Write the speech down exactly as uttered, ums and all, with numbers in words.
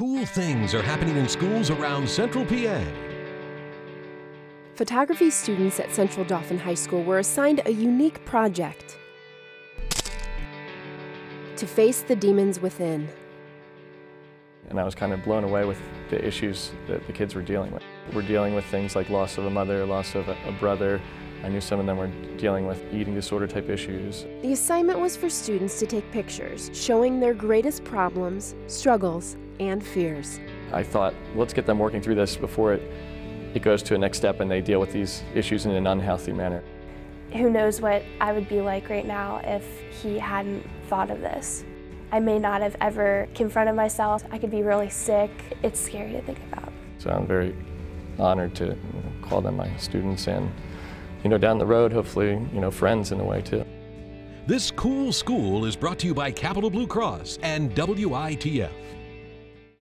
Cool things are happening in schools around Central P A. Photography students at Central Dauphin High School were assigned a unique project: to face the demons within. And I was kind of blown away with the issues that the kids were dealing with. We're dealing with things like loss of a mother, loss of a brother. I knew some of them were dealing with eating disorder type issues. The assignment was for students to take pictures showing their greatest problems, struggles, and fears. I thought, let's get them working through this before it, it goes to a next step and they deal with these issues in an unhealthy manner. Who knows what I would be like right now if he hadn't thought of this. I may not have ever confronted myself. I could be really sick. It's scary to think about. So I'm very honored to, you know, call them my students, and you know, down the road, hopefully, you know, friends in a way too. This cool school is brought to you by Capital Blue Cross and W I T F.